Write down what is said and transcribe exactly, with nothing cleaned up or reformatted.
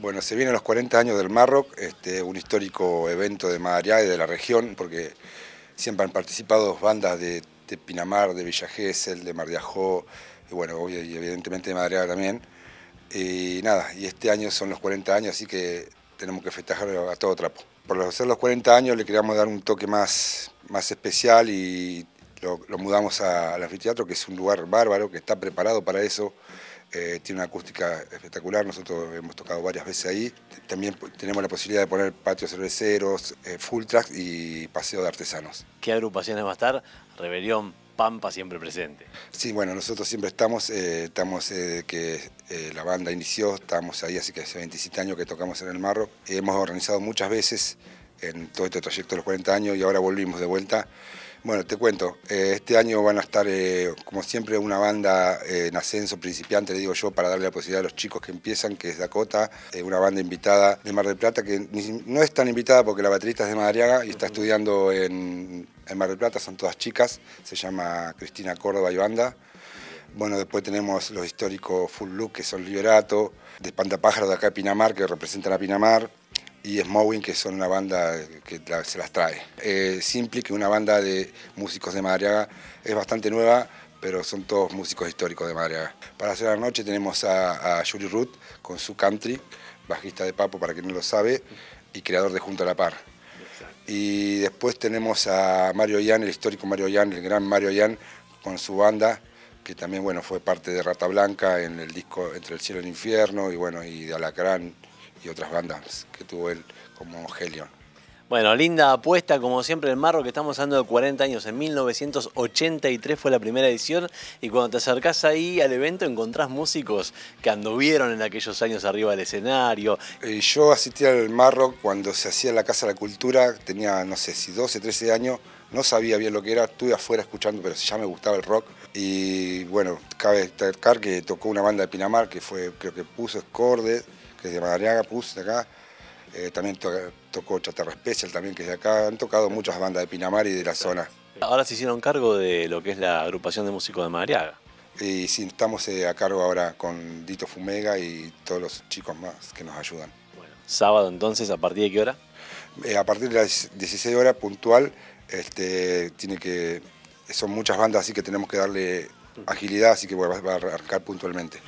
Bueno, se vienen los cuarenta años del Marrock, este, un histórico evento de Madariaga y de la región, porque siempre han participado bandas de, de Pinamar, de Villa Gessel, de Mar de Ajó, y bueno, y evidentemente de Madariaga también. Y nada, y este año son los cuarenta años, así que tenemos que festejarlo a todo trapo. Por hacer los cuarenta años le queríamos dar un toque más, más especial y lo, lo mudamos al Anfiteatro, que es un lugar bárbaro, que está preparado para eso. Eh, tiene una acústica espectacular, nosotros hemos tocado varias veces ahí. También tenemos la posibilidad de poner patios cerveceros, eh, full track y paseo de artesanos. ¿Qué agrupaciones va a estar? Rebelión Pampa siempre presente. Sí, bueno, nosotros siempre estamos, eh, estamos eh, que eh, la banda inició, estamos ahí, así que hace veintisiete años que tocamos en el Marrock. Hemos organizado muchas veces en todo este trayecto de los cuarenta años y ahora volvimos de vuelta. Bueno, te cuento, este año van a estar, eh, como siempre, una banda eh, en ascenso, principiante, le digo yo, para darle la posibilidad a los chicos que empiezan, que es Dakota, eh, una banda invitada de Mar del Plata, que no es tan invitada porque la baterista es de Madariaga y está estudiando en, en Mar del Plata, son todas chicas, se llama Cristina Córdoba y banda. Bueno, después tenemos los históricos Full Look, que son Liberato, de Espantapájaro de acá de Pinamar, que representan a Pinamar, y Smoke, que son una banda que la, se las trae. Eh, Simpli, que es una banda de músicos de Madariaga, es bastante nueva, pero son todos músicos históricos de Madariaga. Para hacer la noche tenemos a, a Yulie Ruth con su country, bajista de Papo, para quien no lo sabe, y creador de Junta a la Par. Y después tenemos a Mario Ian, el histórico Mario Ian, el gran Mario Ian, con su banda, que también bueno, fue parte de Rata Blanca en el disco Entre el Cielo y el Infierno, y, bueno, y de Alacrán, y otras bandas que tuvo él como Helion. Bueno, linda apuesta, como siempre, el Marrock, que estamos hablando de cuarenta años, en mil novecientos ochenta y tres fue la primera edición, y cuando te acercás ahí al evento encontrás músicos que anduvieron en aquellos años arriba del escenario. Eh, yo asistí al Marrock cuando se hacía la Casa de la Cultura, tenía, no sé, si doce, trece años, no sabía bien lo que era, estuve afuera escuchando, pero ya me gustaba el rock, y bueno, cabe destacar que tocó una banda de Pinamar, que fue, creo que puso Escordes, que es de Madariaga, Pus, de acá, eh, también to tocó Chatarra Especial, también que es de acá, han tocado muchas bandas de Pinamar y de la zona. Ahora se hicieron cargo de lo que es la agrupación de músicos de Madariaga. Y sí, estamos eh, a cargo ahora con Dito Fumega y todos los chicos más que nos ayudan. Bueno, sábado entonces, ¿a partir de qué hora? Eh, a partir de las dieciséis horas puntual, este, tiene que, son muchas bandas, así que tenemos que darle agilidad, así que bueno, va a arrancar puntualmente.